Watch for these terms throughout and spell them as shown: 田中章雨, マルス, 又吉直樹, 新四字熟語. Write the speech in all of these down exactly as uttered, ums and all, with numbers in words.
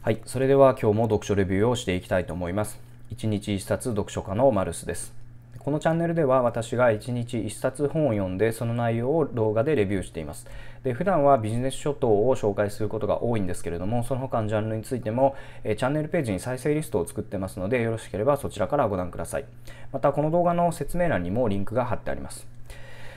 はい、それでは今日も読書レビューをしていきたいと思います。いちにちいっさつ読書家のマルスです。このチャンネルでは私がいちにちいっさつ本を読んで、その内容を動画でレビューしています。で、普段はビジネス書等を紹介することが多いんですけれども、その他のジャンルについてもチャンネルページに再生リストを作ってますので、よろしければそちらからご覧ください。またこの動画の説明欄にもリンクが貼ってあります。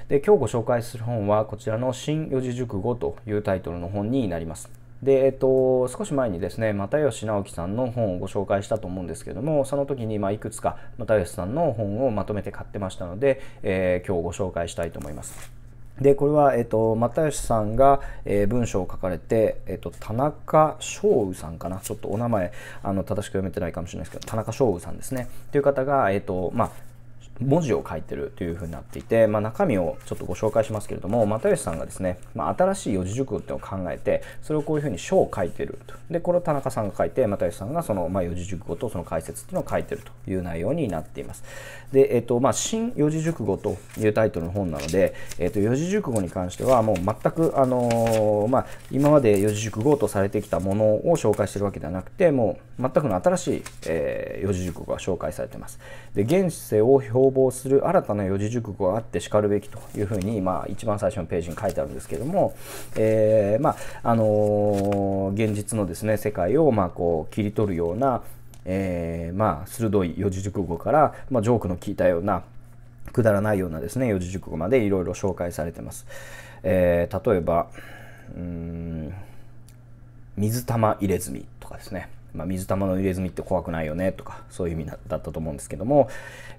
で、今日ご紹介する本はこちらの「新四字熟語」というタイトルの本になります。でえっと、少し前にですね、又吉直樹さんの本をご紹介したと思うんですけども、その時に、まあ、いくつか又吉さんの本をまとめて買ってましたので、えー、今日ご紹介したいと思います。でこれは、えっと、又吉さんが、えー、文章を書かれて、えっと、田中章雨さんかな、ちょっとお名前あの正しく読めてないかもしれないですけど、田中章雨さんですねという方が、えっとまあ、文字を書いてるというふうになっていて、まあ、中身をちょっとご紹介しますけれども、又吉さんがですね、まあ、新しい四字熟語っていうのを考えて、それをこういうふうに書を書いてると。でこれを田中さんが書いて、又吉さんがその、まあ、四字熟語とその解説っていうのを書いてるという内容になっています。で、えっとまあ、新四字熟語というタイトルの本なので、えっと、四字熟語に関してはもう全く、あのーまあ、今まで四字熟語とされてきたものを紹介してるわけではなくて、もう全くの新しい、えー、四字熟語が紹介されています。で現世を標望する新たな四字熟語があってしかるべきというふうに、まあ、一番最初のページに書いてあるんですけれども、えーまああのー、現実のですね世界をまあこう切り取るような、えーまあ、鋭い四字熟語から、まあ、ジョークの効いたようなくだらないようなですね四字熟語までいろいろ紹介されてます。えー、例えばうーん水玉入れ墨とかですね。まあ、水玉の入れ墨って怖くないよねとかそういう意味だったと思うんですけども、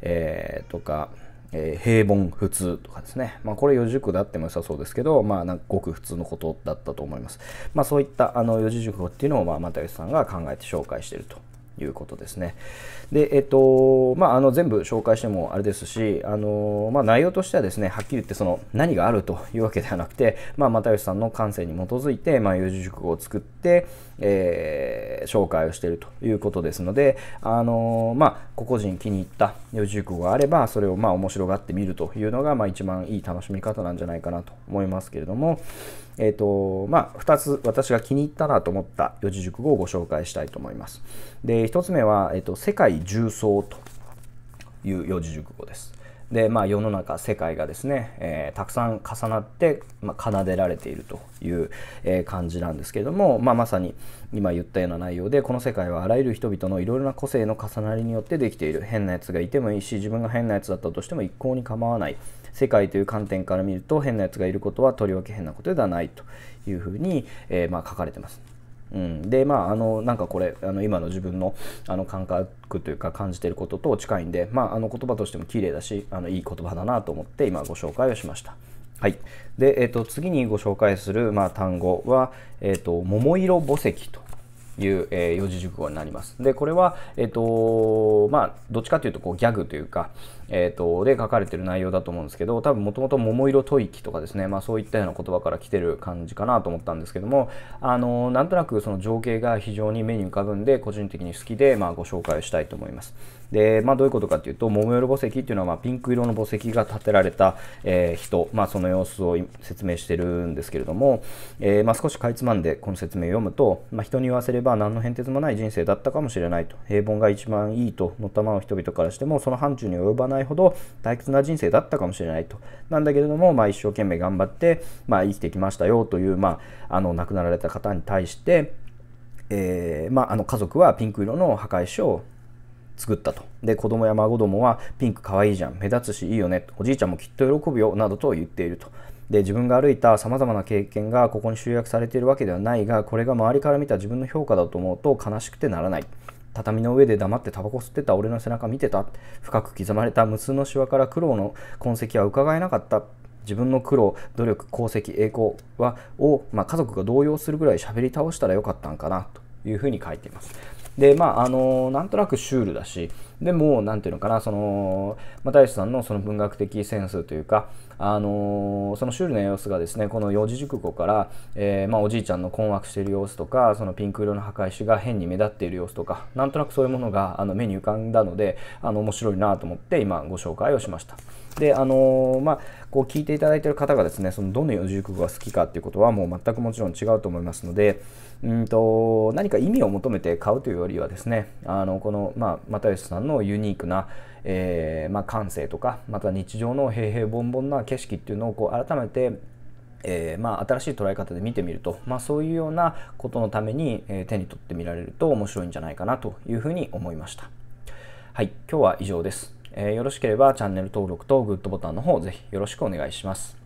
えー、とか、えー、平凡普通とかですね、まあ、これ四字熟語であっても良さそうですけど、まあ、なんかごく普通のことだったと思います。まあ、そういったあの四字熟語っていうのを、まあ、又吉さんが考えて紹介しているということですね。で、えっとまあ、あの全部紹介してもあれですし、あの、まあ、内容としてはですねはっきり言ってその何があるというわけではなくて、まあ、又吉さんの感性に基づいて、まあ、四字熟語を作って、えー、紹介をしているということですので、あの、まあ、個々人気に入った四字熟語があればそれをまあ面白がってみるというのが、まあ、一番いい楽しみ方なんじゃないかなと思いますけれども、えっとまあ、ふたつ私が気に入ったなと思った四字熟語をご紹介したいと思います。でひとつめは、えっと、世界縦走という四字熟語です。で、まあ、世の中世界がですね、えー、たくさん重なって、まあ、奏でられているという、えー、感じなんですけれども、まあ、まさに今言ったような内容でこの世界はあらゆる人々のいろいろな個性の重なりによってできている。変なやつがいてもいいし自分が変なやつだったとしても一向に構わない。世界という観点から見ると変なやつがいることはとりわけ変なことではないというふうに、えー、まあ書かれてます。うん、でまああのなんかこれあの今の自分の、あの感覚というか感じていることと近いんで、まあ、あの言葉としても綺麗だしあのいい言葉だなと思って今ご紹介をしました。はい、で、えー、と次にご紹介する、まあ、単語は、えーと「桃色墓石」という、えー、四字熟語になります。でこれは、えーとまあ、どっちかというとこうギャグというか、えー、とで書かれている内容だと思うんですけど、多分もともと桃色吐息とかですね、まあ、そういったような言葉から来てる感じかなと思ったんですけども、あのなんとなくその情景が非常に目に浮かぶんで個人的に好きで、まあ、ご紹介をしたいと思います。で、まあ、どういうことかというと桃色墓石っていうのは、まあ、ピンク色の墓石が建てられた、えー、人、まあ、その様子を説明してるんですけれども、えーまあ、少しかいつまんでこの説明を読むと、まあ、人に言わせれば何の変哲もない人生だったかもしれないと。平凡が一番いいと乗ったままの人々からしてもその範疇に及ばないほど退屈な人生だったかもしれないと。なんだけれども、まあ、一生懸命頑張って、まあ、生きてきましたよという、まあ、あの亡くなられた方に対して、えーまあ、あの家族はピンク色の墓石を作ったと。で子供や孫どもはピンクかわいいじゃん、目立つしいいよね、おじいちゃんもきっと喜ぶよなどと言っていると。で自分が歩いたさまざまな経験がここに集約されているわけではないが、これが周りから見た自分の評価だと思うと悲しくてならない。畳の上で黙ってタバコ吸ってた俺の背中見てた。深く刻まれた無数のシワから苦労の痕跡はうかがえなかった。自分の苦労、努力、功績、栄光はを、まあ、家族が動揺するぐらい喋り倒したらよかったんかなというふうに書いています。でまああのなんとなくシュールだしでも何ていうのかな、その又吉さんのその文学的センスというか、あのー、そのシュールな様子がですね、この四字熟語から、えーまあ、おじいちゃんの困惑している様子とか、そのピンク色の墓石が変に目立っている様子とか、なんとなくそういうものがあの目に浮かんだので、あの面白いなと思って今ご紹介をしました。で、あのー、まあこう聞いていただいている方がですね、そのどの四字熟語が好きかっていうことはもう全くもちろん違うと思いますので、うんと何か意味を求めて買うというよりはですね、あのこの、まあ、又吉さんのユニークな、えーまあ、感性とか、また日常の平々凡々な景色っていうのをこう改めて、えーまあ、新しい捉え方で見てみると、まあ、そういうようなことのために、えー、手に取ってみられると面白いんじゃないかなというふうに思いました。はい、今日は以上です。えー、よろしければチャンネル登録とグッドボタンの方ぜひよろしくお願いします。